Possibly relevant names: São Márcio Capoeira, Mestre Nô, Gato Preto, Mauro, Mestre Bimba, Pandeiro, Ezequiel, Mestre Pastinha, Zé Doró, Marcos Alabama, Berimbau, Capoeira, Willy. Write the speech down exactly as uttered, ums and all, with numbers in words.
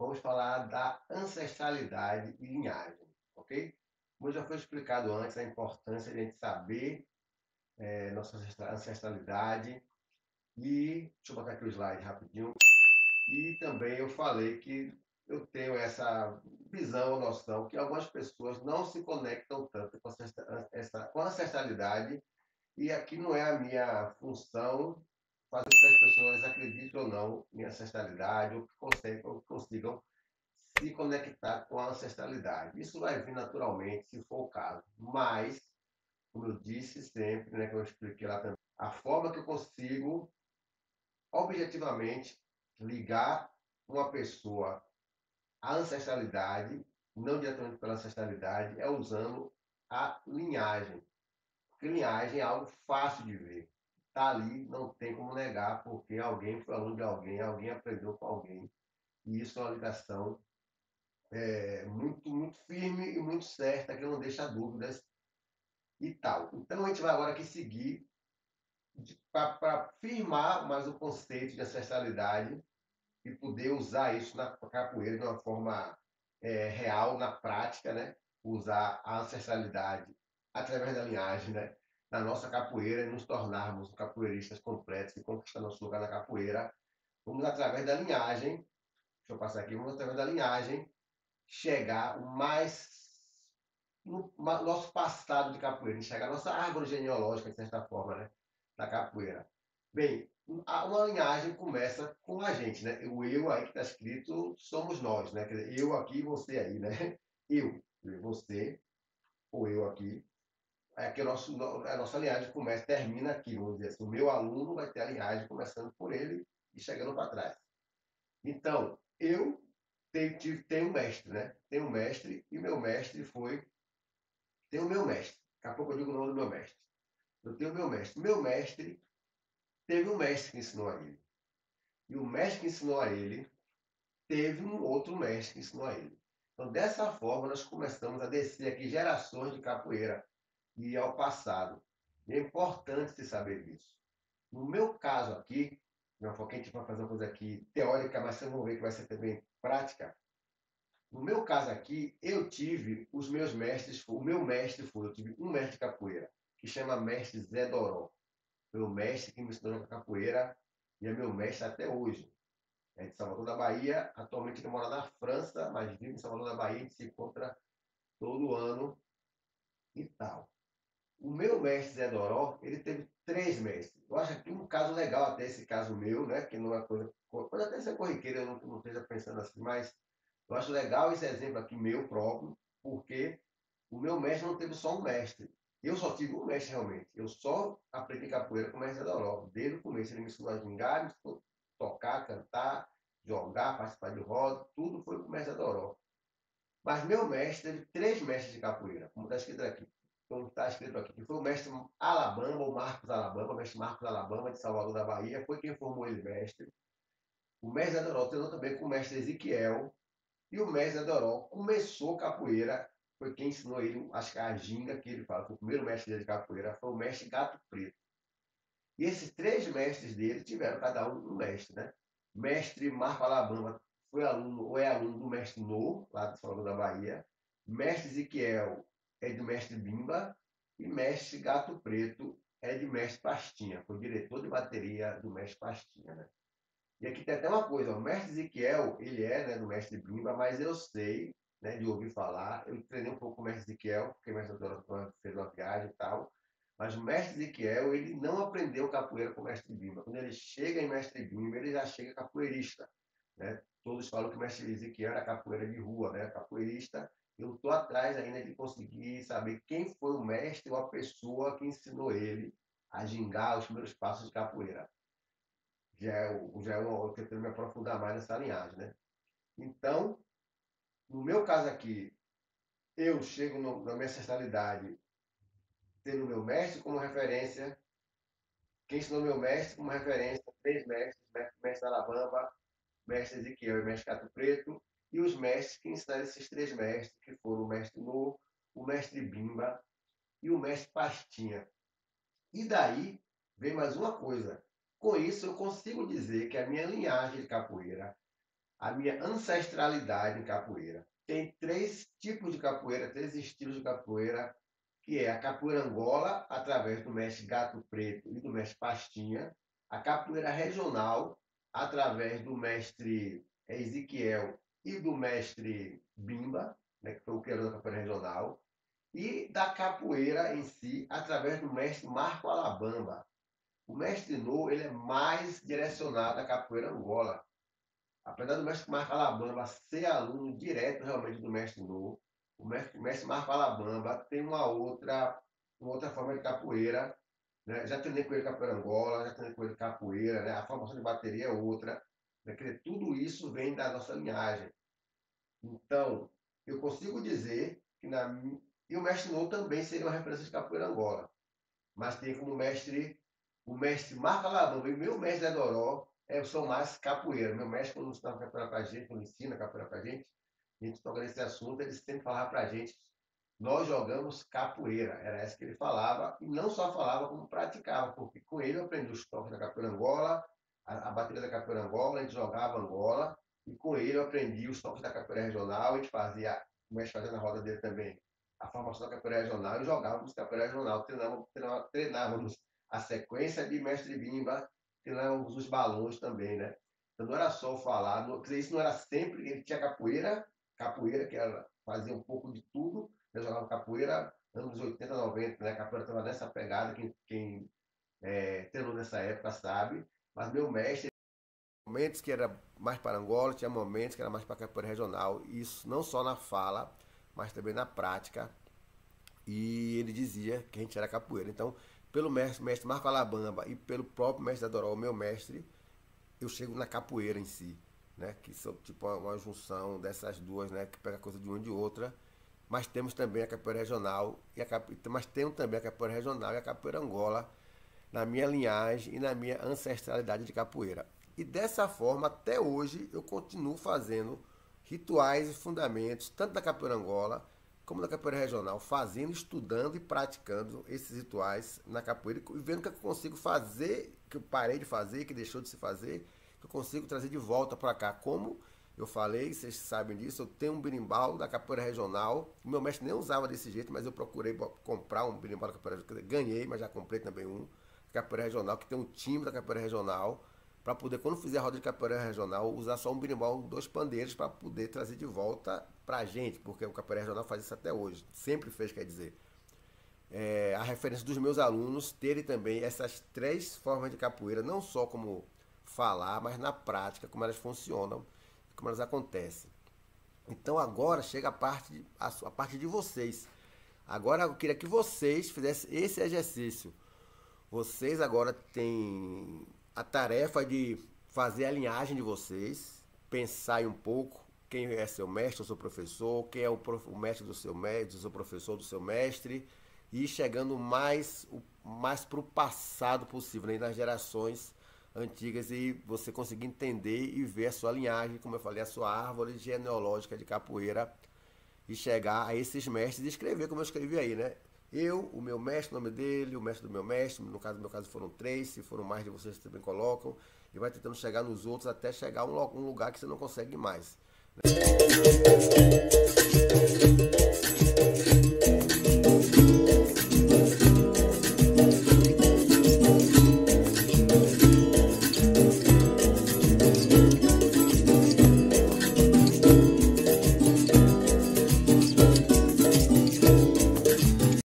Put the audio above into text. vamos falar da ancestralidade e linhagem, ok? Como já foi explicado antes, a importância de a gente saber é, nossa ancestralidade. E, deixa eu botar aqui o slide rapidinho. E também eu falei que eu tenho essa visão ou noção que algumas pessoas não se conectam tanto com a ancestralidade. E aqui não é a minha função fazer com que as pessoas acreditem ou não em ancestralidade ou que consigam, ou que consigam se conectar com a ancestralidade. Isso vai vir naturalmente, se for o caso. Mas, como eu disse sempre, né, que eu expliquei lá também, a forma que eu consigo objetivamente ligar uma pessoa à ancestralidade, não diretamente pela ancestralidade, é usando a linhagem. Porque linhagem é algo fácil de ver. Está ali, não tem como negar, porque alguém foi aluno de alguém, alguém aprendeu com alguém. E isso é uma ligação é, muito, muito firme e muito certa, que não deixa dúvidas e tal. Então, a gente vai agora aqui seguir para firmar mais o conceito de ancestralidade e poder usar isso na capoeira de uma forma é, real, na prática, né? Usar a ancestralidade através da linhagem, né? Na nossa capoeira, e nos tornarmos capoeiristas completos e conquistar nosso lugar na capoeira. Vamos, através da linhagem, deixa eu passar aqui, vamos, através da linhagem, chegar o mais no nosso passado de capoeira, chegar a nossa árvore genealógica, de certa forma, né? Da capoeira. Bem, uma linhagem começa com a gente, né? O eu aí que está escrito somos nós, né? Quer dizer, eu aqui, você aí, né? Eu, você, ou eu aqui. É que a nossa, a nossa linhagem começa, termina aqui, vamos dizer assim. O meu aluno vai ter a linhagem começando por ele e chegando para trás. Então, eu tenho, tive, tenho um mestre, né? Tenho um mestre e meu mestre foi... Tenho o meu mestre. Daqui a pouco eu digo o nome do meu mestre. Eu tenho o meu mestre. Meu mestre teve um mestre que ensinou a ele. E o mestre que ensinou a ele teve um outro mestre que ensinou a ele. Então, dessa forma, nós começamos a descer aqui gerações de capoeira e ao passado. E é importante se saber disso. No meu caso aqui, não foi que a gente vai fazer uma coisa aqui teórica, mas vocês vão ver que vai ser também prática. No meu caso aqui, eu tive os meus mestres, o meu mestre foi, eu tive um mestre de capoeira, que chama mestre Zé Doró. Meu mestre que me ensinou a capoeira e é meu mestre até hoje. É de Salvador da Bahia, atualmente ele mora na França, mas vive em Salvador da Bahia, a gente se encontra todo ano e tal. O meu mestre Zé Doró, ele teve três mestres. Eu acho que um caso legal até esse caso meu, né? Que não é coisa... Pode até ser corriqueira, eu não, não esteja pensando assim, mas eu acho legal esse exemplo aqui meu próprio, porque o meu mestre não teve só um mestre. Eu só tive um mestre, realmente. Eu só aprendi capoeira com o mestre Zé Doró. Desde o começo, ele me ensinou a gingar, me ensinou a tocar, cantar, jogar, participar de roda. Tudo foi com o mestre Zé Doró. Mas meu mestre teve três mestres de capoeira, como está escrito aqui. Como está escrito aqui. Que foi o mestre Alabama, ou Marcos Alabama, o mestre Marcos Alabama, de Salvador da Bahia. Foi quem formou ele mestre. O mestre Zé Doró treinou também com o mestre Ezequiel. E o mestre Zé Doró começou capoeira. Foi quem ensinou ele, acho que a ginga, que ele fala, foi o primeiro mestre dele de capoeira, foi o mestre Gato Preto. E esses três mestres dele tiveram cada um um mestre, né? Mestre Marco Alabama foi aluno, ou é aluno do mestre Nô, lá do Salvador da Bahia. Mestre Ezequiel é do mestre Bimba. E mestre Gato Preto é de mestre Pastinha, foi diretor de bateria do mestre Pastinha, né? E aqui tem até uma coisa, o mestre Ezequiel, ele é, né, do mestre Bimba, mas eu sei... Né, de ouvir falar, eu treinei um pouco com o mestre Ezequiel, porque o mestre Doró fez uma viagem e tal, mas o mestre Ezequiel, ele não aprendeu capoeira com o mestre Bimba. Quando ele chega em mestre Bimba, ele já chega capoeirista, né? Todos falam que o mestre Ezequiel era capoeira de rua, né? Capoeirista. Eu estou atrás ainda de conseguir saber quem foi o mestre ou a pessoa que ensinou ele a gingar os primeiros passos de capoeira. Já é, já é uma, eu tento me aprofundar mais nessa linhagem, né? Então, no meu caso aqui, eu chego no, na minha ancestralidade tendo meu mestre como referência, quem ensinou meu mestre como referência, três mestres, mestre, mestre Alabama, mestre Ezequiel e mestre Gato Preto, e os mestres que ensinaram esses três mestres, que foram o mestre Nô, o mestre Bimba e o mestre Pastinha. E daí vem mais uma coisa. Com isso eu consigo dizer que a minha linhagem de capoeira, a minha ancestralidade em capoeira. Tem três tipos de capoeira, três estilos de capoeira, que é a capoeira Angola, através do mestre Gato Preto e do mestre Pastinha, a capoeira regional, através do mestre Ezequiel e do mestre Bimba, né, que foi o criador da capoeira regional, e da capoeira em si, através do mestre Marcos Alabama. O mestre Nô, ele é mais direcionado à capoeira Angola. Apesar do mestre Marcos Alabama ser aluno direto realmente do mestre Nô, o mestre, o mestre Marcos Alabama tem uma outra, uma outra forma de capoeira, né? Já treinei com ele capoeira Angola, já treinei com ele capoeira, né? A formação de bateria é outra, né? Tudo isso vem da nossa linhagem. Então, eu consigo dizer que na, e o mestre Nô também seria uma referência de capoeira Angola, mas tem como mestre o mestre Marcos Alabama e o meu mestre Zé Doró, é o São Márcio Capoeira. Meu mestre, quando ensina capoeira pra gente, quando ensina capoeira pra gente, a gente toca nesse assunto, ele sempre falava pra gente, nós jogamos capoeira. Era essa que ele falava, e não só falava, como praticava, porque com ele eu aprendi os toques da capoeira Angola, a, a bateria da capoeira Angola, a gente jogava Angola, e com ele eu aprendi os toques da capoeira regional, a gente fazia, o mestre fazia na roda dele também, a formação da capoeira regional, e jogávamos capoeira regional, treinávamos, treinávamos, treinávamos a sequência de mestre Bimba, treinávamos os balões também, né? Então não era só falar, não, isso não era sempre, ele tinha capoeira, capoeira que ela fazia um pouco de tudo, eu jogava capoeira anos oitenta, noventa, né? A capoeira estava nessa pegada, quem, quem é, treinou nessa época sabe, mas meu mestre, momentos que era mais para Angola, tinha momentos que era mais para capoeira regional, isso não só na fala, mas também na prática, e ele dizia que a gente era capoeira, então pelo mestre, mestre Marcos Alabama e pelo próprio mestre Adoró, o meu mestre, eu chego na capoeira em si, né? Que são tipo uma junção dessas duas, né? Que pega coisa de uma e de outra. Mas temos também a capoeira regional, e a capo... mas temos também a capoeira regional e a capoeira Angola na minha linhagem e na minha ancestralidade de capoeira. E dessa forma, até hoje, eu continuo fazendo rituais e fundamentos, tanto da capoeira Angola como na capoeira regional, fazendo, estudando e praticando esses rituais na capoeira e vendo o que eu consigo fazer, que eu parei de fazer, que deixou de se fazer, que eu consigo trazer de volta para cá. Como eu falei, vocês sabem disso, eu tenho um berimbau da capoeira regional, o meu mestre nem usava desse jeito, mas eu procurei comprar um berimbau da capoeira regional, ganhei, mas já comprei também um, capoeira regional, que tem um time da capoeira regional, para poder, quando fizer a roda de capoeira regional, usar só um berimbau, dois pandeiros, para poder trazer de volta pra gente, porque o capoeira regional faz isso até hoje, sempre fez, quer dizer. É, a referência dos meus alunos terem também essas três formas de capoeira, não só como falar, mas na prática, como elas funcionam, como elas acontecem. Então agora chega a parte de, a, a parte de vocês. Agora eu queria que vocês fizessem esse exercício. Vocês agora têm a tarefa de fazer a linhagem de vocês, pensar um pouco quem é seu mestre ou seu professor, quem é o, o mestre do seu mestre, do seu professor, do seu mestre, e chegando mais, mais para o passado possível, né, nas gerações antigas, e você conseguir entender e ver a sua linhagem, como eu falei, a sua árvore genealógica de capoeira, e chegar a esses mestres e escrever como eu escrevi aí, né? Eu, o meu mestre, o nome dele, o mestre do meu mestre, no caso do meu caso foram três, se foram mais de vocês também colocam, e vai tentando chegar nos outros até chegar a um lugar que você não consegue mais, né?